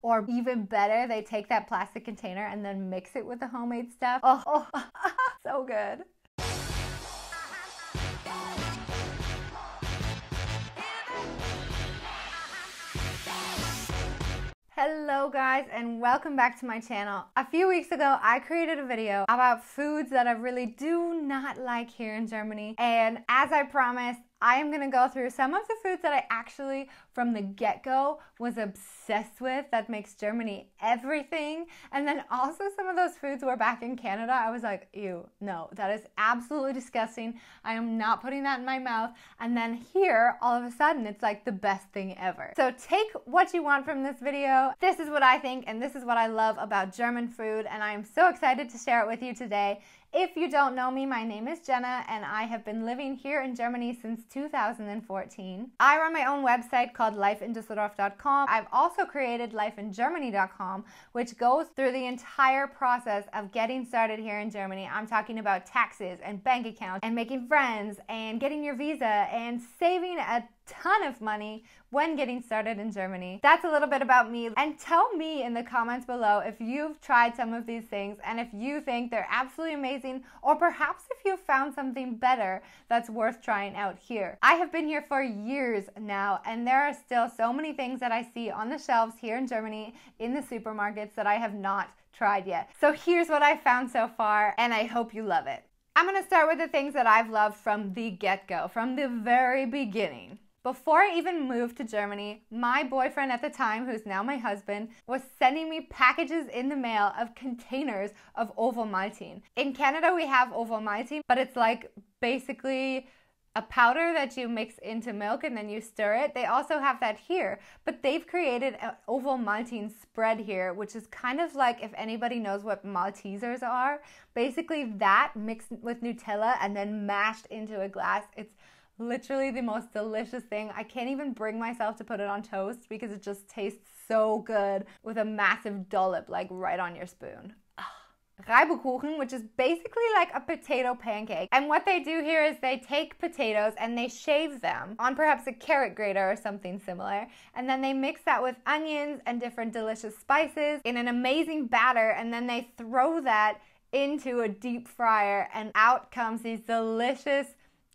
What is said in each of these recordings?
Or even better, they take that plastic container and then mix it with the homemade stuff. Oh, so good. Hello guys, and welcome back to my channel. A few weeks ago, I created a video about foods that I really do not like here in Germany. And as I promised, I am gonna go through some of the foods that I actually, from the get-go, was obsessed with that makes Germany everything. And then also some of those foods were back in Canada. I was like, ew, no, that is absolutely disgusting. I am not putting that in my mouth. And then here, all of a sudden, it's like the best thing ever. So take what you want from this video. This is what I think, and this is what I love about German food, and I am so excited to share it with you today. If you don't know me, my name is Jenna, and I have been living here in Germany since 2014. I run my own website called lifeindusseldorf.com. I've also created LifeInGermany.com, which goes through the entire process of getting started here in Germany. I'm talking about taxes and bank accounts and making friends and getting your visa and saving a ton of money when getting started in Germany. That's a little bit about me, and tell me in the comments below if you've tried some of these things and if you think they're absolutely amazing, or perhaps if you've found something better that's worth trying out here. I have been here for years now, and there are still so many things that I see on the shelves here in Germany in the supermarkets that I have not tried yet. So here's what I found so far, and I hope you love it. I'm gonna start with the things that I've loved from the get-go, from the very beginning. Before I even moved to Germany, my boyfriend at the time, who's now my husband, was sending me packages in the mail of containers of Ovomaltine. In Canada, we have Ovomaltine, but it's like basically a powder that you mix into milk and then you stir it. They also have that here, but they've created an Ovomaltine spread here, which is kind of like, if anybody knows what Maltesers are, basically that mixed with Nutella and then mashed into a glass. It's literally the most delicious thing. I can't even bring myself to put it on toast because it just tastes so good with a massive dollop like right on your spoon. Reibekuchen, which is basically like a potato pancake. And what they do here is they take potatoes and they shave them on perhaps a carrot grater or something similar, and then they mix that with onions and different delicious spices in an amazing batter, and then they throw that into a deep fryer, and out comes these delicious,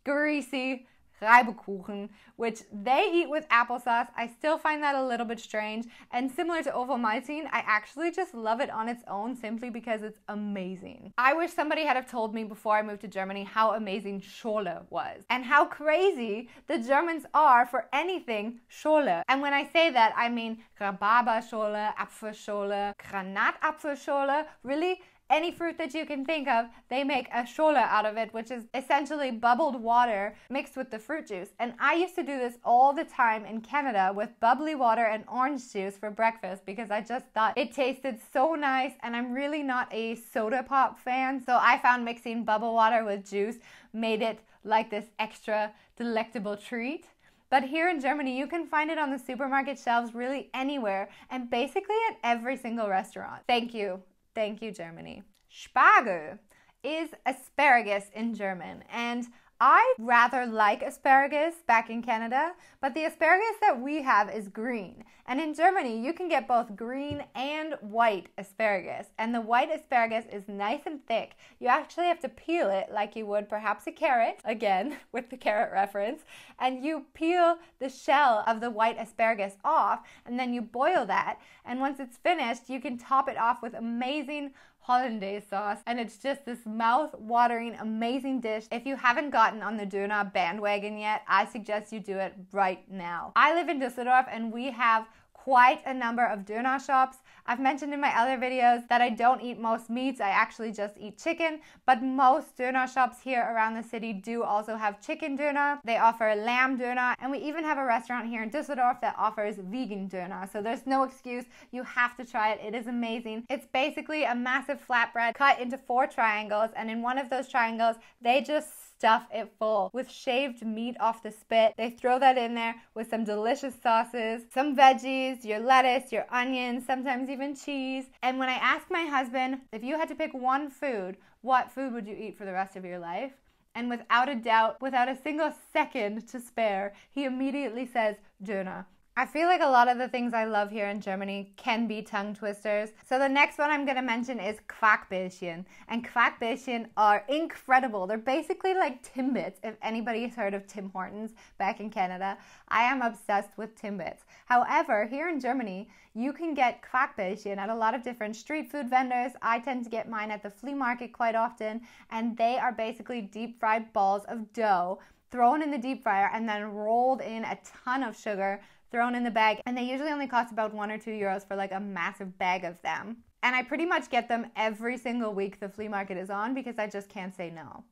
greasy Reibekuchen, which they eat with applesauce. I still find that a little bit strange, and similar to Ovomaltine, I actually just love it on its own simply because it's amazing. I wish somebody had have told me before I moved to Germany how amazing Schorle was, and how crazy the Germans are for anything Schorle. And when I say that, I mean Rhabarberschorle, Apfelschorle, Granatapfelschorle, really any fruit that you can think of, they make a schorle out of it, which is essentially bubbled water mixed with the fruit juice. And I used to do this all the time in Canada with bubbly water and orange juice for breakfast because I just thought it tasted so nice, and I'm really not a soda pop fan. So I found mixing bubble water with juice made it like this extra delectable treat. But here in Germany, you can find it on the supermarket shelves really anywhere, and basically at every single restaurant. Thank you. Thank you, Germany. Spargel is asparagus in German, and I rather like asparagus back in Canada, but the asparagus that we have is green. And in Germany, you can get both green and white asparagus. And the white asparagus is nice and thick. You actually have to peel it like you would perhaps a carrot, again, with the carrot reference. And you peel the shell of the white asparagus off, and then you boil that. And once it's finished, you can top it off with amazing Hollandaise sauce, and it's just this mouth-watering, amazing dish. If you haven't gotten on the Döner bandwagon yet, I suggest you do it right now. I live in Düsseldorf, and we have quite a number of Döner shops. I've mentioned in my other videos that I don't eat most meats, I actually just eat chicken, but most Döner shops here around the city do also have chicken Döner. They offer lamb Döner, and we even have a restaurant here in Düsseldorf that offers vegan Döner, so there's no excuse. You have to try it. It is amazing. It's basically a massive flatbread cut into 4 triangles, and in one of those triangles, they just stuff it full with shaved meat off the spit. They throw that in there with some delicious sauces, some veggies, your lettuce, your onions, sometimes even cheese. And when I asked my husband, if you had to pick one food, what food would you eat for the rest of your life? And without a doubt, without a single second to spare, he immediately says Döner. I feel like a lot of the things I love here in Germany can be tongue twisters. So the next one I'm going to mention is Quarkbällchen. And Quarkbällchen are incredible. They're basically like Timbits, if anybody's heard of Tim Hortons back in Canada. I am obsessed with Timbits. However, here in Germany, you can get Quarkbällchen at a lot of different street food vendors. I tend to get mine at the flea market quite often. And they are basically deep fried balls of dough thrown in the deep fryer and then rolled in a ton of sugar, thrown in the bag, and they usually only cost about €1 or €2 for like a massive bag of them. And I pretty much get them every single week the flea market is on because I just can't say no.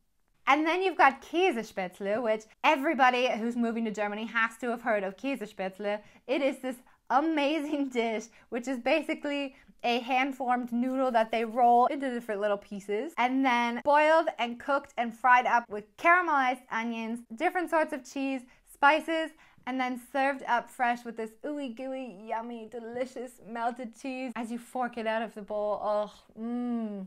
And then you've got Käsespätzle, which everybody who's moving to Germany has to have heard of Käsespätzle. It is this amazing dish, which is basically a hand-formed noodle that they roll into different little pieces and then boiled and cooked and fried up with caramelized onions, different sorts of cheese, spices, and then served up fresh with this ooey gooey, yummy, delicious melted cheese as you fork it out of the bowl. Oh,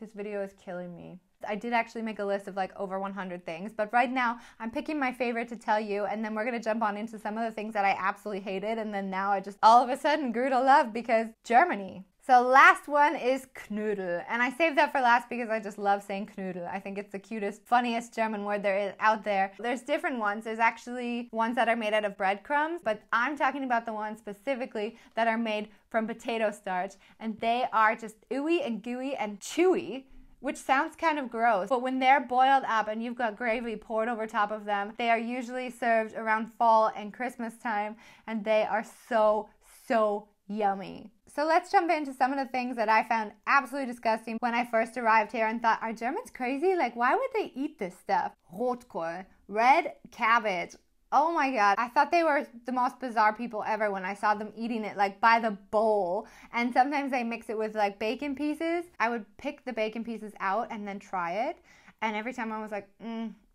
this video is killing me. I did actually make a list of like over 100 things, but right now I'm picking my favorite to tell you, and then we're going to jump on into some of the things that I absolutely hated, and then now I just all of a sudden grew to love because Germany. So last one is Knödel, and I saved that for last because I just love saying Knödel. I think it's the cutest, funniest German word there is out there. There's different ones. There's actually ones that are made out of breadcrumbs, but I'm talking about the ones specifically that are made from potato starch, and they are just ooey and gooey and chewy, which sounds kind of gross, but when they're boiled up and you've got gravy poured over top of them, they are usually served around fall and Christmas time, and they are so, so yummy. So let's jump into some of the things that I found absolutely disgusting when I first arrived here and thought, are Germans crazy? Like, why would they eat this stuff? Rotkohl, red cabbage. Oh my god, I thought they were the most bizarre people ever when I saw them eating it like by the bowl, and sometimes they mix it with like bacon pieces. I would pick the bacon pieces out and then try it, and every time I was like,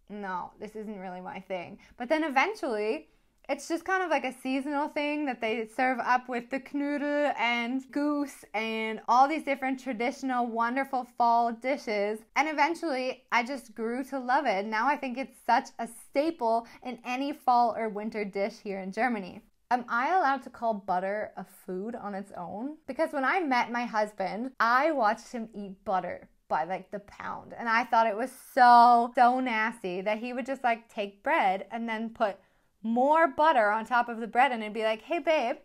no, this isn't really my thing. But then eventually, it's just kind of like a seasonal thing that they serve up with the knödel and goose and all these different traditional wonderful fall dishes. And eventually I just grew to love it. Now I think it's such a staple in any fall or winter dish here in Germany. Am I allowed to call butter a food on its own? Because when I met my husband, I watched him eat butter by like the pound. And I thought it was so, so nasty that he would just like take bread and then put more butter on top of the bread, and it'd be like, hey babe,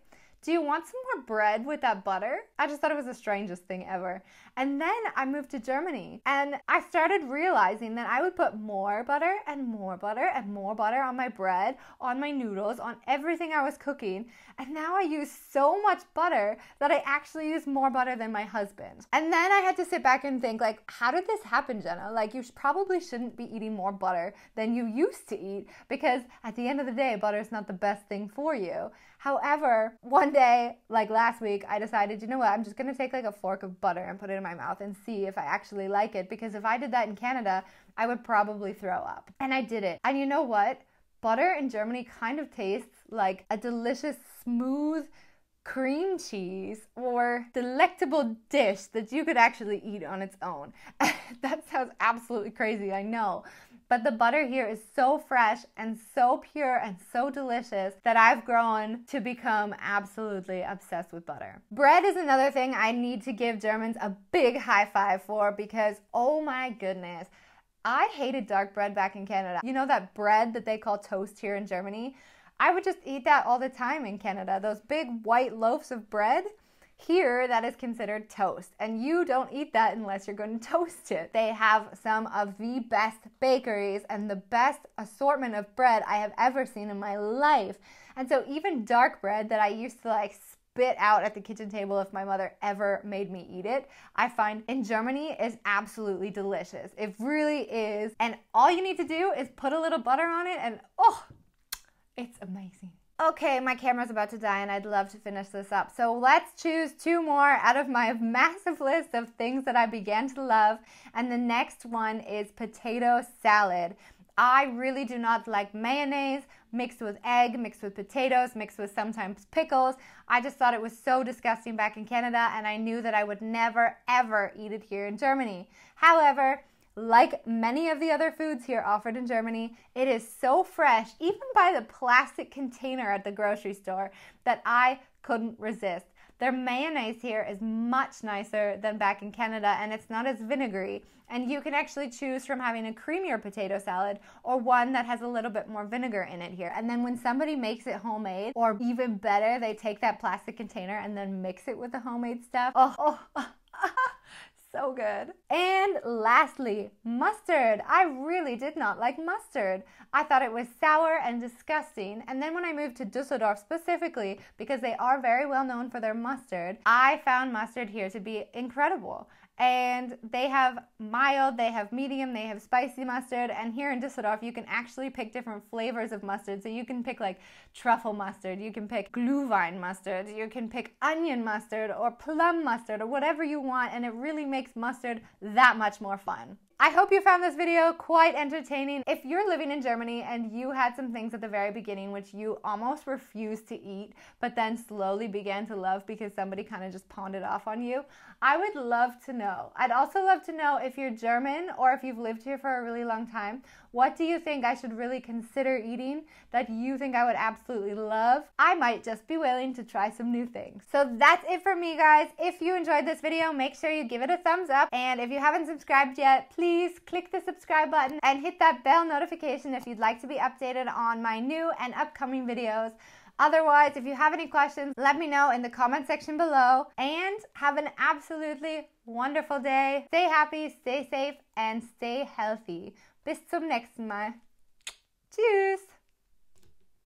do you want some more bread with that butter? I just thought it was the strangest thing ever. And then I moved to Germany and I started realizing that I would put more butter and more butter and more butter on my bread, on my noodles, on everything I was cooking. And now I use so much butter that I actually use more butter than my husband. And then I had to sit back and think, like, how did this happen, Jenna? Like, you probably shouldn't be eating more butter than you used to eat, because at the end of the day, butter is not the best thing for you. However, one day, like last week, I decided, you know what, I'm just gonna take like a fork of butter and put it in my mouth and see if I actually like it, because if I did that in Canada, I would probably throw up. And I did it. And you know what? Butter in Germany kind of tastes like a delicious, smooth cream cheese or delectable dish that you could actually eat on its own. That sounds absolutely crazy, I know. But the butter here is so fresh and so pure and so delicious that I've grown to become absolutely obsessed with butter. Bread is another thing I need to give Germans a big high five for, because oh my goodness, I hated dark bread back in Canada. You know that bread that they call toast here in Germany? I would just eat that all the time in Canada, those big white loaves of bread. Here, that is considered toast, and you don't eat that unless you're going to toast it. They have some of the best bakeries and the best assortment of bread I have ever seen in my life. And so even dark bread that I used to like spit out at the kitchen table if my mother ever made me eat it, I find in Germany is absolutely delicious. It really is. And all you need to do is put a little butter on it, and oh, it's amazing. Okay, my camera's about to die and I'd love to finish this up. So let's choose two more out of my massive list of things that I began to love. And the next one is potato salad. I really do not like mayonnaise mixed with egg, mixed with potatoes, mixed with sometimes pickles. I just thought it was so disgusting back in Canada, and I knew that I would never, ever eat it here in Germany. However, Like many of the other foods here offered in Germany, it is so fresh, even by the plastic container at the grocery store, that I couldn't resist. Their mayonnaise here is much nicer than back in Canada, and it's not as vinegary. And you can actually choose from having a creamier potato salad or one that has a little bit more vinegar in it here. And then when somebody makes it homemade, or even better, they take that plastic container and then mix it with the homemade stuff. So good. And lastly, mustard. I really did not like mustard. I thought it was sour and disgusting. And then when I moved to Düsseldorf specifically, because they are very well known for their mustard, I found mustard here to be incredible. And they have mild, they have medium, they have spicy mustard. And here in Düsseldorf, you can actually pick different flavors of mustard. So you can pick like truffle mustard, you can pick Glühwein mustard, you can pick onion mustard or plum mustard or whatever you want. And it really makes mustard that much more fun. I hope you found this video quite entertaining. If you're living in Germany and you had some things at the very beginning which you almost refused to eat, but then slowly began to love because somebody kind of just pawned it off on you, I would love to know. I'd also love to know if you're German or if you've lived here for a really long time, what do you think I should really consider eating that you think I would absolutely love? I might just be willing to try some new things. So that's it for me, guys. If you enjoyed this video, make sure you give it a thumbs up. And if you haven't subscribed yet, please click the subscribe button and hit that bell notification if you'd like to be updated on my new and upcoming videos. Otherwise, if you have any questions, let me know in the comment section below, and have an absolutely wonderful day. Stay happy, stay safe, and stay healthy. Bis zum nächsten Mal. Tschüss.